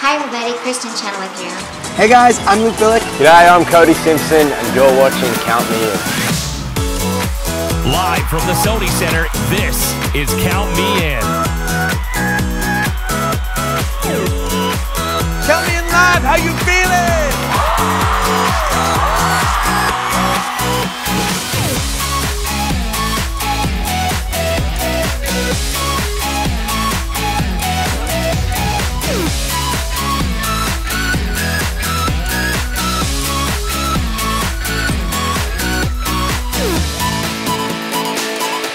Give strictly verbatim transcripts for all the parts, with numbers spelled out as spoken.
Hi everybody, Kristen Channel with you. Hey guys, I'm Luke Billick. G'day, I'm Cody Simpson, and you're watching Count Me In. Live from the Sony Center, this is Count Me In. Count Me In Live, how you feeling?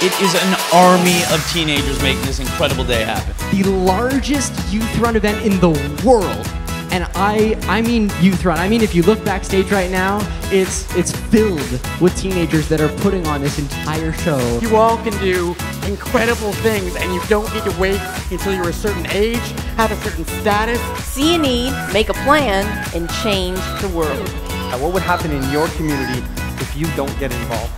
It is an army of teenagers making this incredible day happen. The largest youth run event in the world. And I I mean youth run. I mean, if you look backstage right now, it's it's filled with teenagers that are putting on this entire show. You all can do incredible things, and you don't need to wait until you're a certain age, have a certain status. See a need, make a plan, and change the world. Now, what would happen in your community if you don't get involved?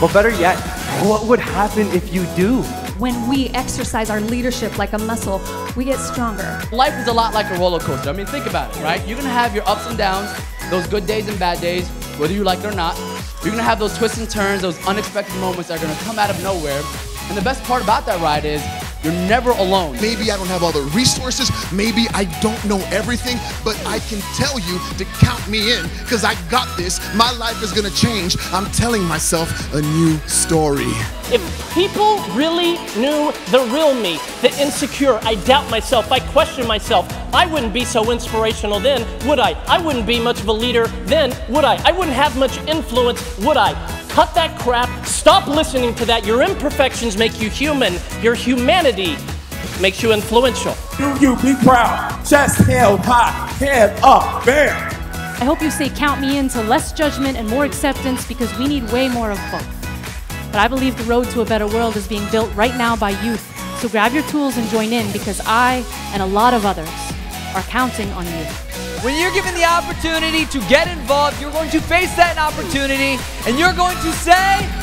But better yet, what would happen if you do? When we exercise our leadership like a muscle, we get stronger. Life is a lot like a roller coaster. I mean, think about it, right? You're gonna have your ups and downs, those good days and bad days, whether you like it or not. You're gonna have those twists and turns, those unexpected moments that are gonna come out of nowhere. And the best part about that ride is you're never alone. Maybe I don't have all the resources, maybe I don't know everything, but I can tell you to count me in, because I got this. My life is gonna change. I'm telling myself a new story. If people really knew the real me, the insecure, I doubt myself, I question myself, I wouldn't be so inspirational then, would I? I wouldn't be much of a leader then, would I? I wouldn't have much influence, would I? Cut that crap, stop listening to that. Your imperfections make you human. Your humanity makes you influential. Do you be proud, chest held high, head up, bear. I hope you say count me in to less judgment and more acceptance, because we need way more of both. But I believe the road to a better world is being built right now by youth. So grab your tools and join in, because I and a lot of others are counting on you. When you're given the opportunity to get involved, you're going to face that opportunity, and you're going to say...